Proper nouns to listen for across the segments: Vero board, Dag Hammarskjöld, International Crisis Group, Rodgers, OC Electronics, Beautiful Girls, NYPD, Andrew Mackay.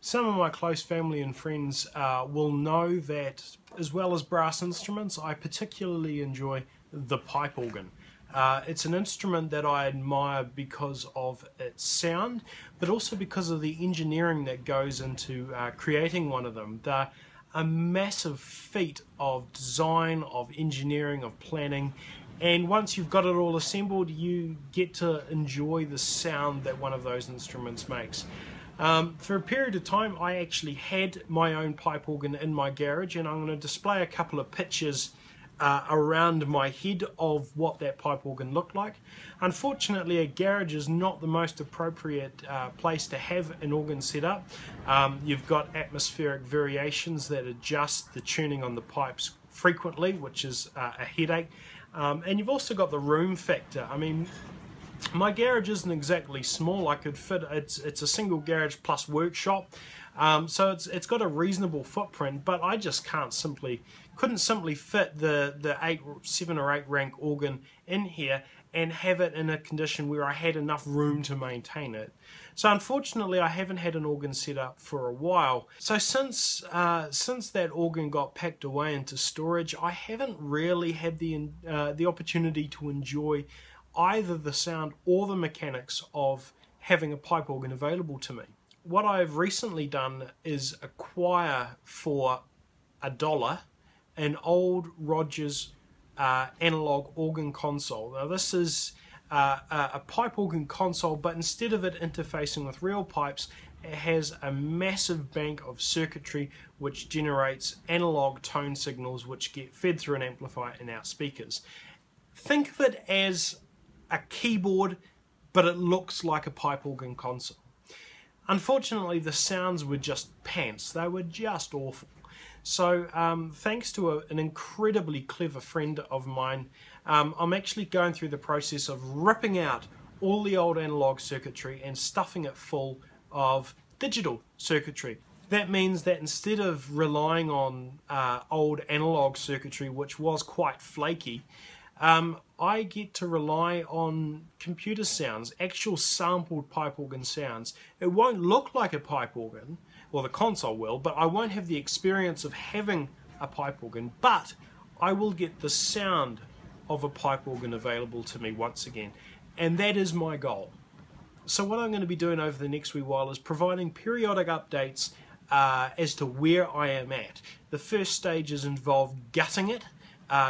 Some of my close family and friends will know that, as well as brass instruments, I particularly enjoy the pipe organ. It's an instrument that I admire because of its sound, but also because of the engineering that goes into creating one of them. They're a massive feat of design, of engineering, of planning, and once you've got it all assembled, you get to enjoy the sound that one of those instruments makes. For a period of time, I actually had my own pipe organ in my garage, and I'm going to display a couple of pictures around my head of what that pipe organ looked like. Unfortunately, a garage is not the most appropriate place to have an organ set up. You've got atmospheric variations that adjust the tuning on the pipes frequently, which is a headache, and you've also got the room factor. I mean, my garage isn't exactly small. I could fit, it's a single garage plus workshop, so it's got a reasonable footprint, but I just couldn't simply fit the 7 or 8 rank organ in here and have it in a condition where I had enough room to maintain it. So unfortunately, I haven't had an organ set up for a while. So since that organ got packed away into storage, I haven't really had the opportunity to enjoy either the sound or the mechanics of having a pipe organ available to me. What I've recently done is acquire for $1 an old Rodgers analog organ console. Now this is a pipe organ console, but instead of it interfacing with real pipes, it has a massive bank of circuitry which generates analog tone signals which get fed through an amplifier in our speakers. Think of it as a keyboard, but it looks like a pipe organ console. Unfortunately, the sounds were just pants. They were just awful. So thanks to an incredibly clever friend of mine, I'm actually going through the process of ripping out all the old analog circuitry and stuffing it full of digital circuitry. That means that instead of relying on old analog circuitry, which was quite flaky, I get to rely on computer sounds, actual sampled pipe organ sounds. It won't look like a pipe organ, well, the console will, but I won't have the experience of having a pipe organ, but I will get the sound of a pipe organ available to me once again, and that is my goal. So what I'm going to be doing over the next wee while is providing periodic updates as to where I am at. The first stage is involved gutting it,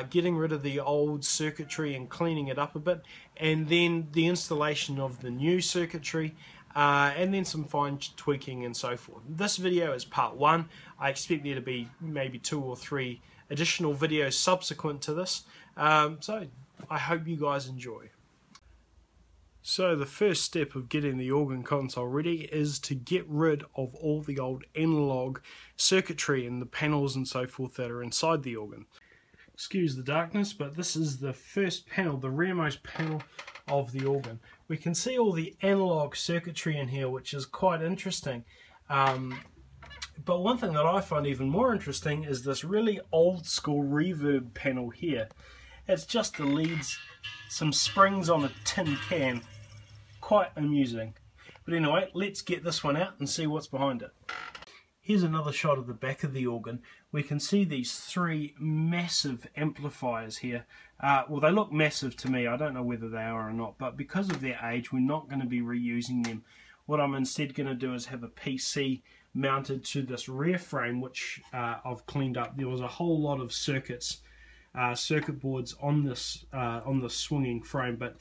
getting rid of the old circuitry and cleaning it up a bit, and then the installation of the new circuitry, and then some fine tweaking and so forth. This video is part 1. I expect there to be maybe 2 or 3 additional videos subsequent to this, so I hope you guys enjoy. So the first step of getting the organ console ready is to get rid of all the old analog circuitry and the panels and so forth that are inside the organ. Excuse the darkness, but this is the first panel, the rearmost panel of the organ. We can see all the analog circuitry in here, which is quite interesting. But one thing that I find even more interesting is this really old school reverb panel here. It's just the leads, some springs on a tin can. Quite amusing. But anyway, let's get this one out and see what's behind it. Here's another shot of the back of the organ. We can see these 3 massive amplifiers here. Well, they look massive to me. I don't know whether they are or not, but because of their age, we're not going to be reusing them. What I'm instead going to do is have a PC mounted to this rear frame, which I've cleaned up. There was a whole lot of circuits, circuit boards on this swinging frame, but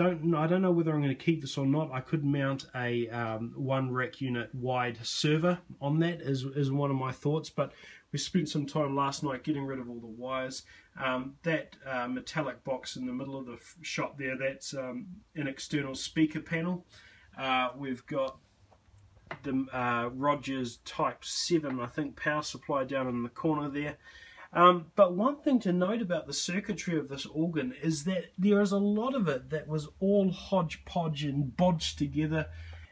I don't know whether I'm going to keep this or not. I could mount a 1 rack unit wide server on that is one of my thoughts, but we spent some time last night getting rid of all the wires. That metallic box in the middle of the shop there, that's an external speaker panel. We've got the Rodgers Type 7, I think, power supply down in the corner there. But one thing to note about the circuitry of this organ is that there is a lot of it that was all hodgepodge and bodged together.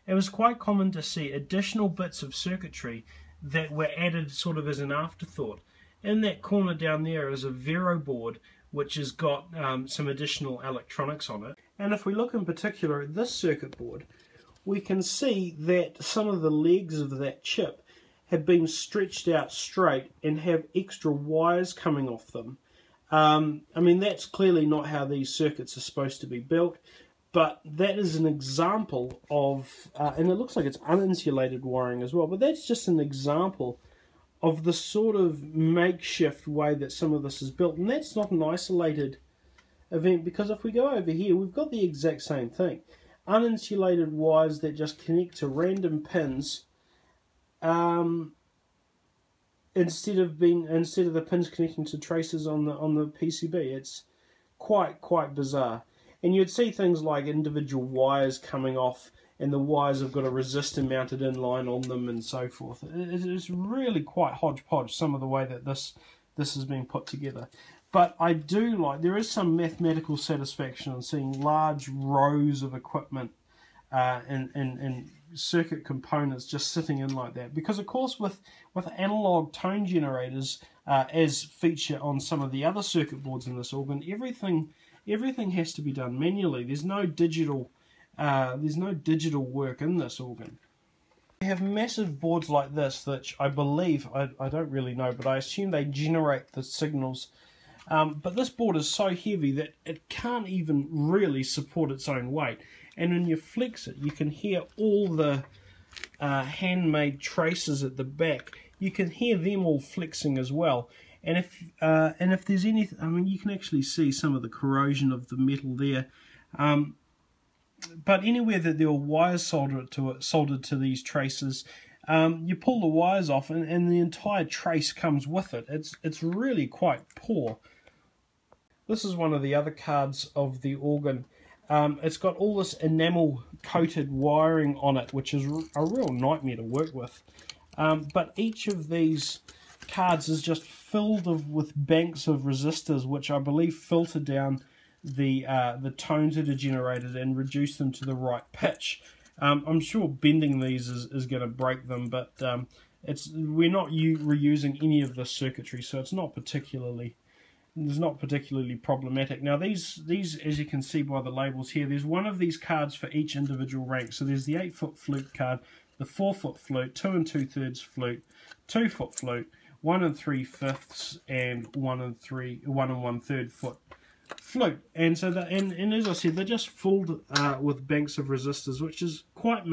It was quite common to see additional bits of circuitry that were added sort of as an afterthought. In that corner down there is a Vero board which has got some additional electronics on it. And if we look in particular at this circuit board, we can see that some of the legs of that chip have been stretched out straight and have extra wires coming off them. I mean, that's clearly not how these circuits are supposed to be built, but that is an example of, and it looks like it's uninsulated wiring as well, but that's just an example of the sort of makeshift way that some of this is built. And that's not an isolated event, because if we go over here, we've got the exact same thing. Uninsulated wires that just connect to random pins, instead of the pins connecting to traces on the PCB. It's quite bizarre. And you'd see things like individual wires coming off, and the wires have got a resistor mounted in line on them, and so forth. It's really quite hodgepodge, some of the way that this has been put together. But I do like, there is some mathematical satisfaction in seeing large rows of equipment and circuit components just sitting in like that. Because of course with analog tone generators, as feature on some of the other circuit boards in this organ, everything has to be done manually. There's no digital work in this organ. We have massive boards like this that I believe, I don't really know, but I assume they generate the signals. But this board is so heavy that it can't even really support its own weight. And when you flex it, you can hear all the handmade traces at the back. You can hear them all flexing as well. And if there's anything, I mean, you can actually see some of the corrosion of the metal there. But anywhere that there were wires soldered to these traces, you pull the wires off, and the entire trace comes with it. It's really quite poor. This is one of the other cards of the organ. It's got all this enamel-coated wiring on it, which is a real nightmare to work with. But each of these cards is just filled with banks of resistors, which I believe filter down the tones that are generated and reduce them to the right pitch. I'm sure bending these is going to break them, but we're not reusing any of this circuitry, so it's not particularly... It's not particularly problematic. Now these, as you can see by the labels here, there's one of these cards for each individual rank. So there's the 8-foot flute card, the 4-foot flute, 2 2/3 flute, 2-foot flute, 1 3/5, and 1 1/3 foot flute. And so and as I said, they're just filled with banks of resistors, which is quite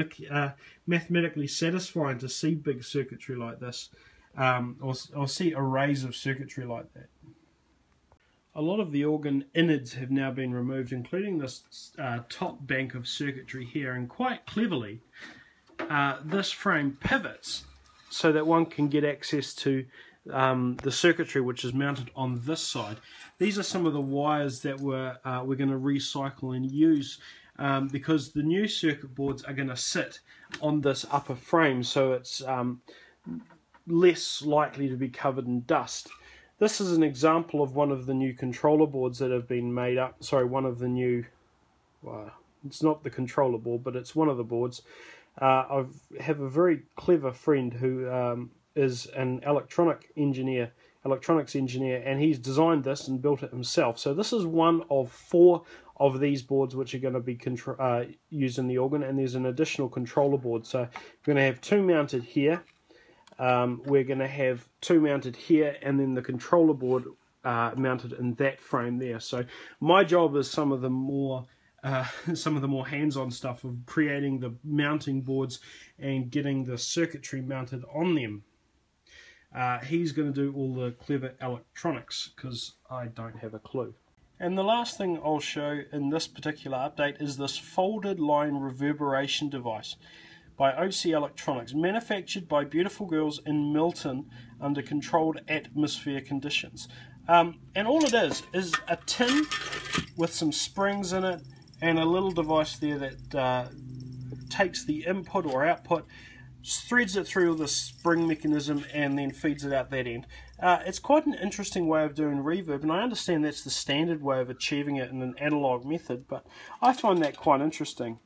mathematically satisfying to see big circuitry like this, or see arrays of circuitry like that. A lot of the organ innards have now been removed, including this top bank of circuitry here, and quite cleverly this frame pivots so that one can get access to the circuitry which is mounted on this side. These are some of the wires that we're going to recycle and use, because the new circuit boards are going to sit on this upper frame, so it's less likely to be covered in dust. This is an example of one of the new controller boards that have been made up. Sorry, one of the new... Well, it's not the controller board, but it's one of the boards. I have a very clever friend who is an electronics engineer, and he's designed this and built it himself. So this is one of 4 of these boards which are going to be used in the organ, and there's an additional controller board. So we're going to have 2 mounted here. We're going to have 2 mounted here, and then the controller board mounted in that frame there. So my job is some of the more hands-on stuff of creating the mounting boards and getting the circuitry mounted on them. He's going to do all the clever electronics, because I don't have a clue. And the last thing I'll show in this particular update is this folded line reverberation device by OC Electronics, manufactured by Beautiful Girls in Milton under controlled atmosphere conditions. And all it is a tin with some springs in it and a little device there that takes the input or output, threads it through the spring mechanism, and then feeds it out that end. It's quite an interesting way of doing reverb, and I understand that's the standard way of achieving it in an analog method, but I find that quite interesting.